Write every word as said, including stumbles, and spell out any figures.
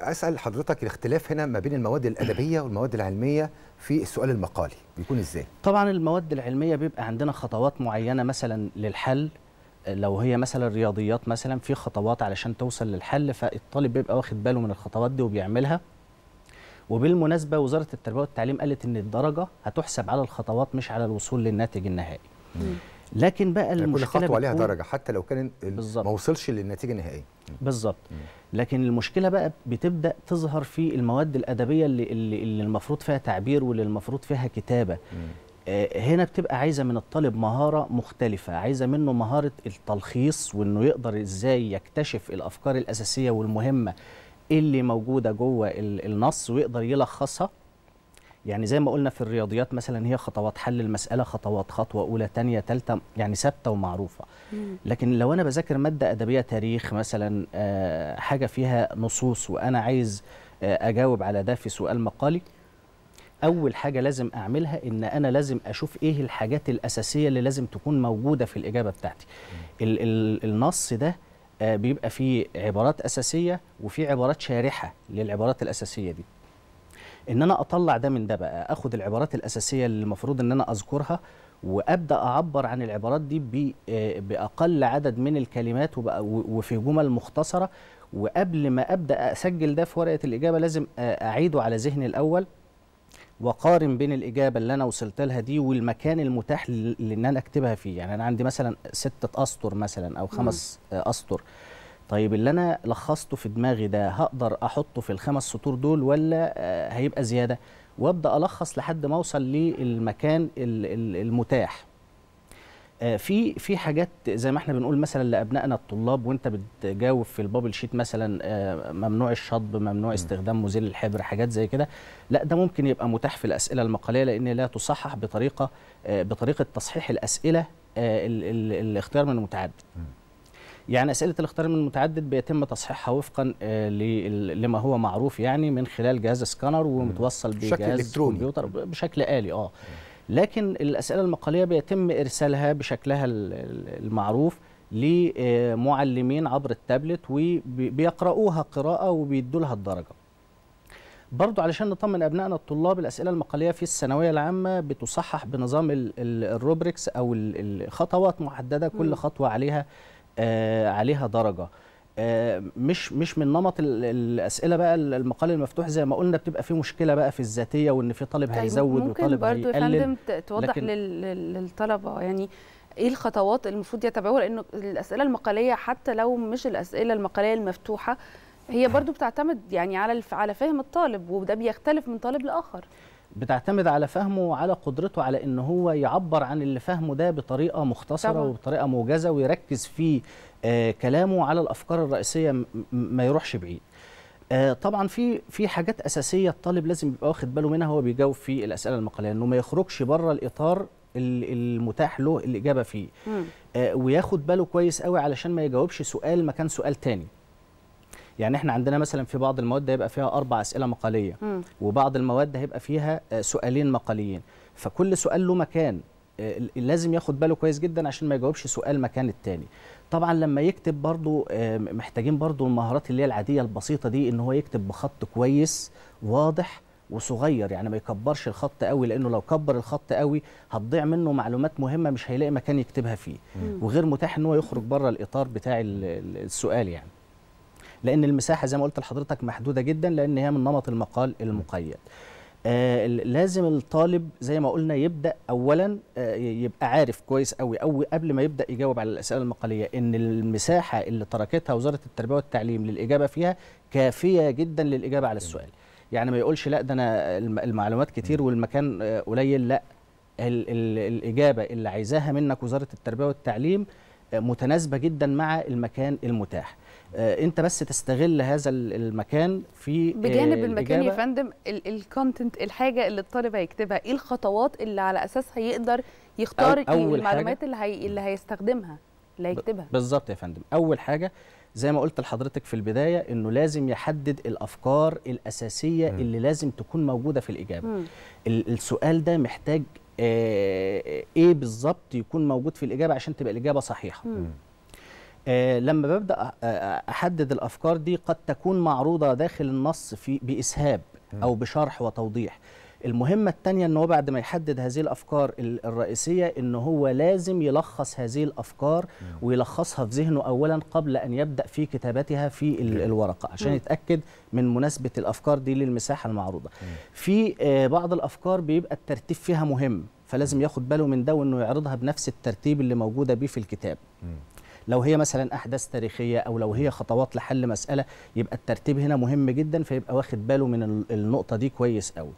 اسال حضرتك الاختلاف هنا ما بين المواد الادبيه والمواد العلميه في السؤال المقالي بيكون ازاي؟ طبعا المواد العلميه بيبقى عندنا خطوات معينه مثلا للحل، لو هي مثلا رياضيات مثلا في خطوات علشان توصل للحل، فالطالب بيبقى واخد باله من الخطوات دي وبيعملها. وبالمناسبه وزاره التربيه والتعليم قالت ان الدرجه هتحسب على الخطوات مش على الوصول للناتج النهائي. لكن بقى المشكله كل خطوه ليها درجه حتى لو كان ما وصلش للنتيجه النهائيه. بالظبط. لكن المشكله بقى بتبدا تظهر في المواد الادبيه اللي اللي المفروض فيها تعبير واللي المفروض فيها كتابه. آه هنا بتبقى عايزه من الطالب مهاره مختلفه، عايزه منه مهاره التلخيص وانه يقدر ازاي يكتشف الافكار الاساسيه والمهمه اللي موجوده جوه النص ويقدر يلخصها. يعني زي ما قلنا في الرياضيات مثلا هي خطوات حل المسألة، خطوات خطوة أولى تانية تالتة يعني ثابتة ومعروفة. لكن لو أنا بذاكر مادة أدبية تاريخ مثلا حاجة فيها نصوص وأنا عايز أجاوب على ده في سؤال مقالي، أول حاجة لازم أعملها إن أنا لازم أشوف إيه الحاجات الأساسية اللي لازم تكون موجودة في الإجابة بتاعتي. ال ال النص ده بيبقى فيه عبارات أساسية وفيه عبارات شارحة للعبارات الأساسية دي. ان انا اطلع ده من ده بقى، اخد العبارات الاساسيه اللي المفروض ان انا اذكرها وابدا اعبر عن العبارات دي باقل عدد من الكلمات وفي جمل مختصره، وقبل ما ابدا اسجل ده في ورقه الاجابه لازم اعيده على ذهني الاول واقارن بين الاجابه اللي انا وصلت لها دي والمكان المتاح لان انا اكتبها فيه. يعني انا عندي مثلا سته اسطر مثلا او خمس اسطر، طيب اللي أنا لخصته في دماغي ده هقدر أحطه في الخمس سطور دول ولا هيبقى زيادة؟ وأبدأ ألخص لحد ما أوصل للمكان المتاح. في في حاجات زي ما احنا بنقول مثلا لأبنائنا الطلاب وأنت بتجاوب في البابل شيت مثلا ممنوع الشطب، ممنوع استخدام مزيل الحبر، حاجات زي كده، لا ده ممكن يبقى متاح في الأسئلة المقالية لأن لا تصحح بطريقة بطريقة تصحيح الأسئلة الاختيار من المتعدد. يعني أسئلة الاختيار من المتعدد بيتم تصحيحها وفقا لما هو معروف يعني من خلال جهاز سكانر ومتوصل بجهاز كمبيوتر بشكل آلي. اه لكن الأسئلة المقالية بيتم إرسالها بشكلها المعروف لمعلمين عبر التابلت وبيقرؤوها قراءة وبيدوا لها الدرجة. برضو علشان نطمن أبنائنا الطلاب الأسئلة المقالية في الثانوية العامة بتصحح بنظام الروبريكس أو الخطوات محددة، كل خطوة عليها آه عليها درجة، آه مش مش من نمط الأسئلة بقى المقال المفتوح زي ما قلنا بتبقى فيه مشكلة بقى في الذاتية وإن في طالب طيب هيزود وطالب هيقلل. ممكن برضه يا فندم توضح للطلبة يعني إيه الخطوات المفروض يتبعوها، لأنه الأسئلة المقالية حتى لو مش الأسئلة المقالية المفتوحة هي برضه بتعتمد يعني على على فهم الطالب، وده بيختلف من طالب لآخر. بتعتمد على فهمه وعلى قدرته على ان هو يعبر عن اللي فهمه ده بطريقه مختصره طبعا. وبطريقه موجزه ويركز في آه كلامه على الافكار الرئيسيه ما يروحش بعيد. آه طبعا في في حاجات اساسيه الطالب لازم يبقى واخد باله منها وهو بيجاوب في الاسئله المقاليه، انه ما يخرجش بره الاطار المتاح له الاجابه فيه، آه وياخد باله كويس قوي علشان ما يجاوبش سؤال مكان سؤال تاني. يعني احنا عندنا مثلا في بعض المواد هيبقى فيها أربع أسئلة مقالية م. وبعض المواد هيبقى فيها سؤالين مقاليين، فكل سؤال له مكان لازم ياخد باله كويس جدا عشان ما يجاوبش سؤال مكان التاني. طبعا لما يكتب برضو محتاجين برضو المهارات اللي هي العادية البسيطة دي، ان هو يكتب بخط كويس واضح وصغير، يعني ما يكبرش الخط قوي لانه لو كبر الخط قوي هتضيع منه معلومات مهمة مش هيلاقي مكان يكتبها فيه م. وغير متاح ان هو يخرج بره الإطار بتاع السؤال، يعني لأن المساحة زي ما قلت لحضرتك محدودة جدا لأن هي من نمط المقال المقيد. آه لازم الطالب زي ما قلنا يبدأ أولا آه يبقى عارف كويس قوي أو قبل ما يبدأ يجاوب على الأسئلة المقالية إن المساحة اللي تركتها وزارة التربية والتعليم للإجابة فيها كافية جدا للإجابة على السؤال. يعني ما يقولش لا ده أنا المعلومات كتير والمكان آه قليل، لا ال ال الإجابة اللي عايزاها منك وزارة التربية والتعليم آه متناسبة جدا مع المكان المتاح. انت بس تستغل هذا المكان في بجانب المكان يا فندم الكونتنت، الحاجه اللي الطالب هيكتبها ايه، الخطوات اللي على اساسها يقدر يختار المعلومات اللي هي اللي هيستخدمها اللي هيكتبها. بالظبط يا فندم، اول حاجه زي ما قلت لحضرتك في البدايه انه لازم يحدد الافكار الاساسيه م. اللي لازم تكون موجوده في الاجابه. م. السؤال ده محتاج ايه بالظبط يكون موجود في الاجابه عشان تبقى الاجابه صحيحه. م. لما ببدأ أحدد الأفكار دي قد تكون معروضة داخل النص في بإسهاب أو بشرح وتوضيح. المهمة الثانية أنه بعد ما يحدد هذه الأفكار الرئيسية أنه هو لازم يلخص هذه الأفكار ويلخصها في ذهنه أولا قبل أن يبدأ في كتابتها في الورقة عشان يتأكد من مناسبة الأفكار دي للمساحة المعروضة. في بعض الأفكار بيبقى الترتيب فيها مهم، فلازم ياخد باله من ده وأنه يعرضها بنفس الترتيب اللي موجودة بيه في الكتاب. لو هي مثلا أحداث تاريخية أو لو هي خطوات لحل مسألة يبقى الترتيب هنا مهم جدا، فيبقى واخد باله من النقطة دي كويس قوي.